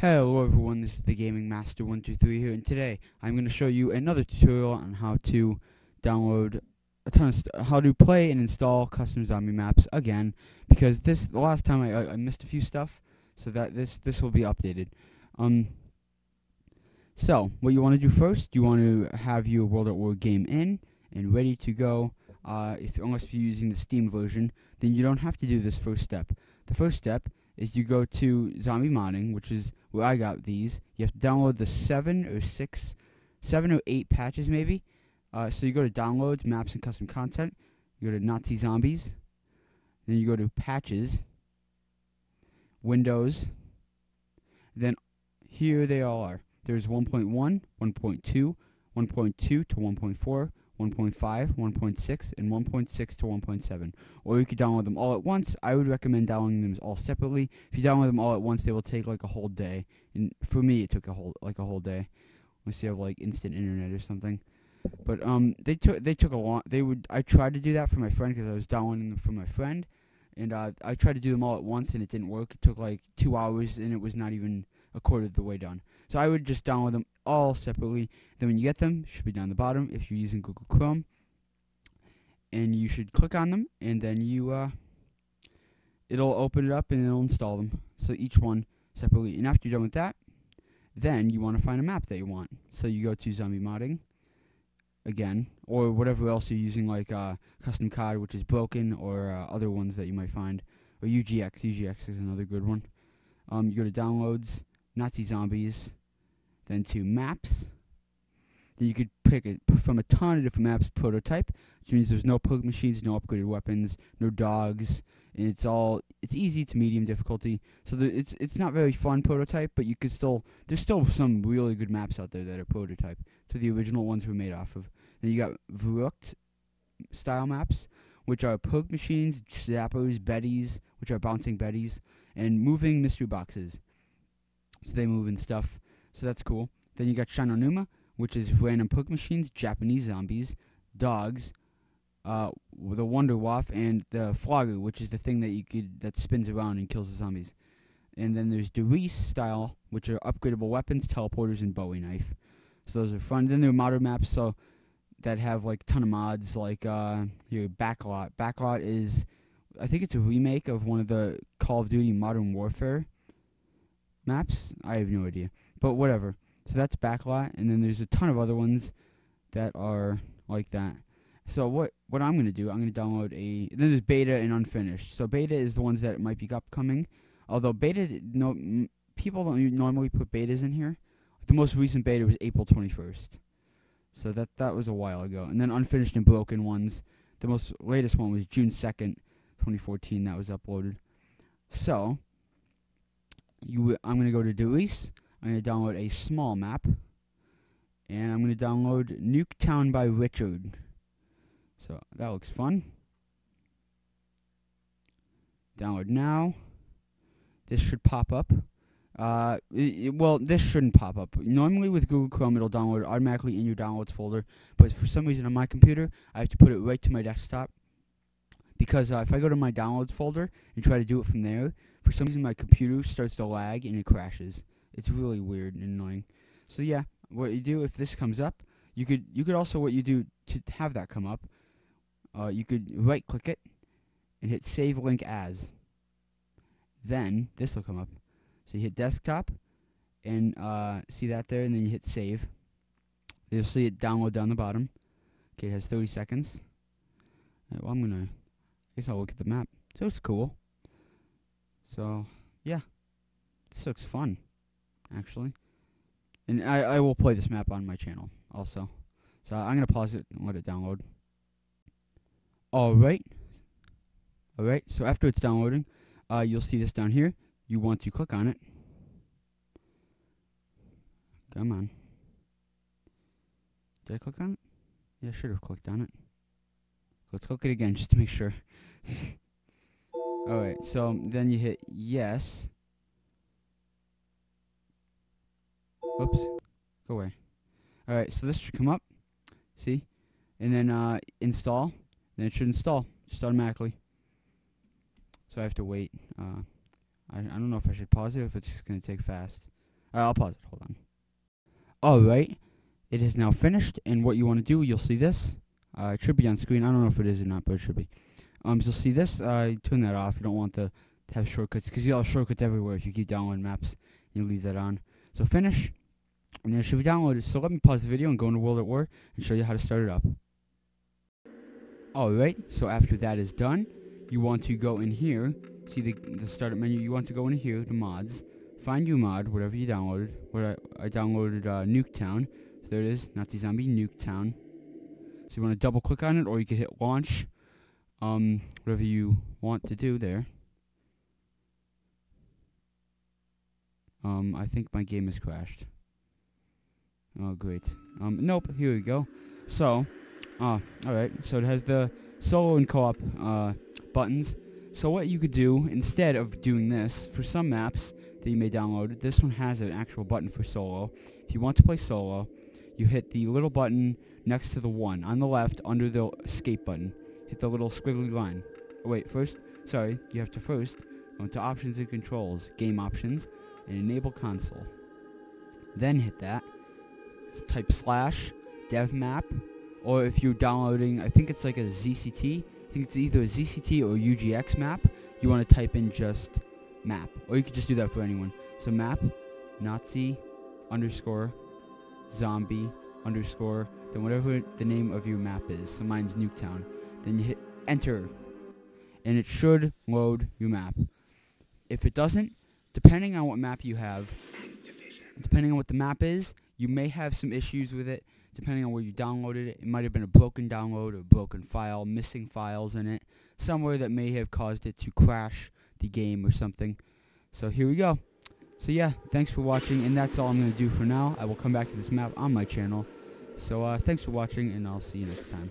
Hello everyone, this is the Gaming Master 123 here, and today I'm going to show you another tutorial on how to download a ton of how to play and install custom zombie maps again, because the last time I missed a few stuff, so that this will be updated. So what you want to do first, you want to have your World at War game in and ready to go. Unless you're using the Steam version, then you don't have to do this first step. The first step is you go to zombie modding, which is where I got these. You have to download the 7 or 8 patches maybe. So you go to downloads, maps, and custom content. You go to Nazi Zombies. Then you go to patches, Windows. Then here they all are. There's 1.1, 1.2, 1.2 to 1.4, 1.5, 1.6, and 1.6 to 1.7. Or you could download them all at once. I would recommend downloading them all separately. If you download them all at once, they will take like a whole day. And for me, it took a whole day. Unless you have like instant internet or something. But they took a long. I tried to do that for my friend because I was downloading them for my friend, and I tried to do them all at once and it didn't work. It took like 2 hours and it was not even a quarter of the way done. So I would just download them all separately. Then when you get them, should be down the bottom if you're using Google Chrome, and you should click on them, and then you it'll open it up and it'll install them. So each one separately. And after you're done with that, then you want to find a map that you want. So you go to zombie modding again, or whatever else you're using, like Custom Cod, which is broken, or other ones that you might find, or UGX. UGX is another good one. You go to downloads, Nazi Zombies, then to maps. Then you could pick it from a ton of different maps. Prototype, which means there's no perk machines, no upgraded weapons, no dogs, and it's easy to medium difficulty. So it's not very fun, Prototype, but you could still, there's still some really good maps out there that are Prototype. So the original ones were made off of. Then you got Verruckt style maps, which are perk machines, zappers, betties, which are bouncing betties, and moving mystery boxes. So they move and stuff. So that's cool. Then you got Shinonuma, which is random perk machines, Japanese zombies, dogs, the Wonder Waffe, and the flogger, which is the thing that that spins around and kills the zombies. And then there's Derice style, which are upgradable weapons, teleporters, and Bowie knife. So those are fun. Then there are modder maps, so that have like a ton of mods, like your Backlot. Backlot is, I think it's a remake of one of the Call of Duty Modern Warfare maps. I have no idea, but whatever. So that's Backlot, and then there's a ton of other ones that are like that. So what I'm gonna do? I'm gonna download Then there's beta and unfinished. So beta is the ones that might be upcoming. Although beta, no, people don't normally put betas in here. The most recent beta was April 21st. So that was a while ago. And then unfinished and broken ones. The most latest one was June 2nd, 2014. That was uploaded. So I'm going to go to Derice. I'm going to download a small map. And I'm going to download Nuketown by Richard. So that looks fun. Download now. This should pop up. Well, this shouldn't pop up. Normally with Google Chrome, it'll download automatically in your downloads folder, but for some reason on my computer, I have to put it right to my desktop, because if I go to my downloads folder and try to do it from there, for some reason my computer starts to lag and it crashes. It's really weird and annoying. So yeah, what you do if this comes up, you could also, what you do to have that come up, you could right-click it and hit Save Link As. Then this will come up. So you hit desktop, and see that there, and then you hit save. You'll see it download down the bottom. Okay, it has 30 seconds. Right, well, I guess I'll look at the map. So it's cool. So, yeah. This looks fun, actually. And I will play this map on my channel also. So I'm going to pause it and let it download. Alright, so after it's downloading, you'll see this down here. You want to click on it. Come on. Did I click on it? Yeah, I should have clicked on it. Let's click it again just to make sure. Alright, so then you hit yes. Oops. Go away. Alright, so this should come up. See? And then install. Then it should install just automatically. So I have to wait. I don't know if I should pause it or if it's just going to take fast. I'll pause it. Hold on. All right. It is now finished, and what you want to do, you'll see this. It should be on screen. I don't know if it is or not, but it should be. So you'll see this. Turn that off. You don't want the tab shortcuts, because you'll have shortcuts everywhere if you keep downloading maps. You leave that on. So finish, and then it should be downloaded. So let me pause the video and go into World at War and show you how to start it up. Alright, so after that is done, you want to go in here, see the startup menu, you want to go in here to mods, find your mod, whatever you downloaded. Where I downloaded Nuketown, so there it is, Nazi Zombie, Nuketown. So you want to double click on it, or you could hit launch, whatever you want to do there. I think my game has crashed. Oh, great. Nope, here we go. So, alright, so it has the solo and co-op buttons. So what you could do, instead of doing this, for some maps that you may download, this one has an actual button for solo. If you want to play solo, you hit the little button next to the one, on the left, under the escape button. Hit the little squiggly line. Oh, wait, you have to first go into options and controls, game options, and enable console. Then hit that, type slash dev map, or if you're downloading, I think it's like a ZCT, I think it's either a ZCT or UGX map, you want to type in just map, or you could just do that for anyone. So map, Nazi, underscore, zombie, underscore, then whatever the name of your map is, so mine's Nuketown, then you hit enter, and it should load your map. If it doesn't, depending on what map you have, depending on what the map is, you may have some issues with it. Depending on where you downloaded it, it might have been a broken download or a broken file, missing files in it, somewhere that may have caused it to crash the game or something. So here we go. So yeah, thanks for watching, and that's all I'm going to do for now. I will come back to this map on my channel. So thanks for watching, and I'll see you next time.